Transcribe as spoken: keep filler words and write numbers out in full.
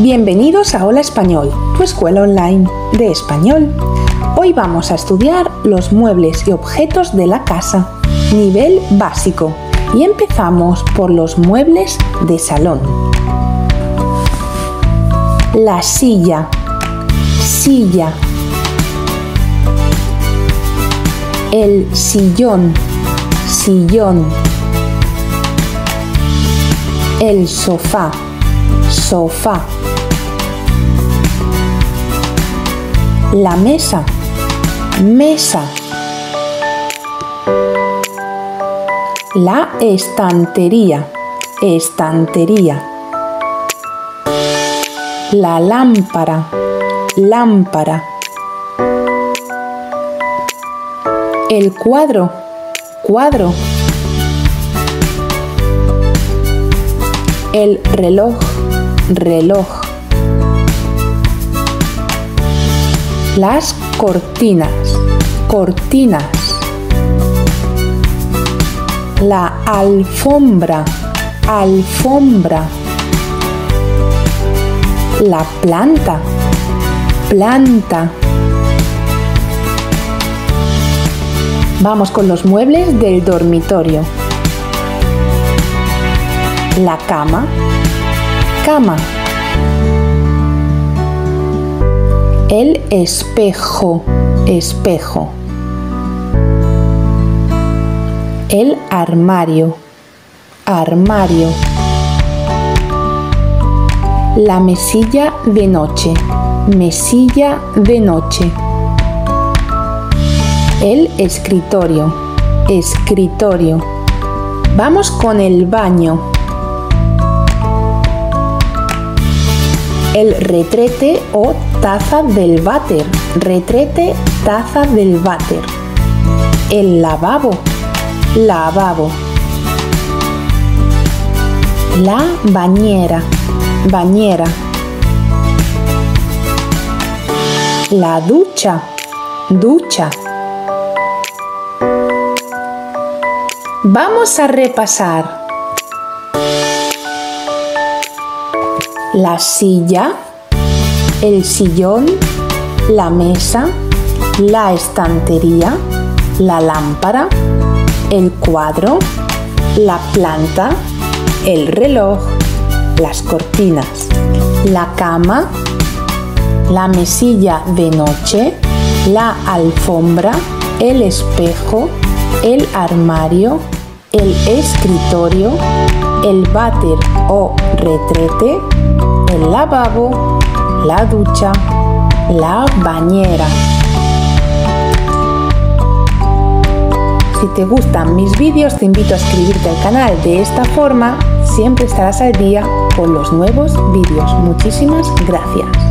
Bienvenidos a Hola Español, tu escuela online de español. Hoy vamos a estudiar los muebles y objetos de la casa, nivel básico, y empezamos por los muebles de salón. La silla, silla. El sillón, sillón. El sofá, sofá. La mesa, mesa. La estantería, estantería. La lámpara, lámpara. El cuadro, cuadro. El reloj, reloj. Las cortinas, cortinas. La alfombra, alfombra. La planta, planta. Vamos con los muebles del dormitorio. La cama, cama. El espejo, espejo. El armario, armario. La mesilla de noche, mesilla de noche. El escritorio, escritorio. Vamos con el baño. El retrete o taza del váter, retrete, taza del váter. El lavabo, lavabo. La bañera, bañera. La ducha, ducha. Vamos a repasar. La silla, el sillón, la mesa, la estantería, la lámpara, el cuadro, la planta, el reloj, las cortinas, la cama, la mesilla de noche, la alfombra, el espejo, el armario, el escritorio, el váter o retrete, el lavabo, la ducha, la bañera. Si te gustan mis vídeos, te invito a suscribirte al canal. De esta forma, siempre estarás al día con los nuevos vídeos. Muchísimas gracias.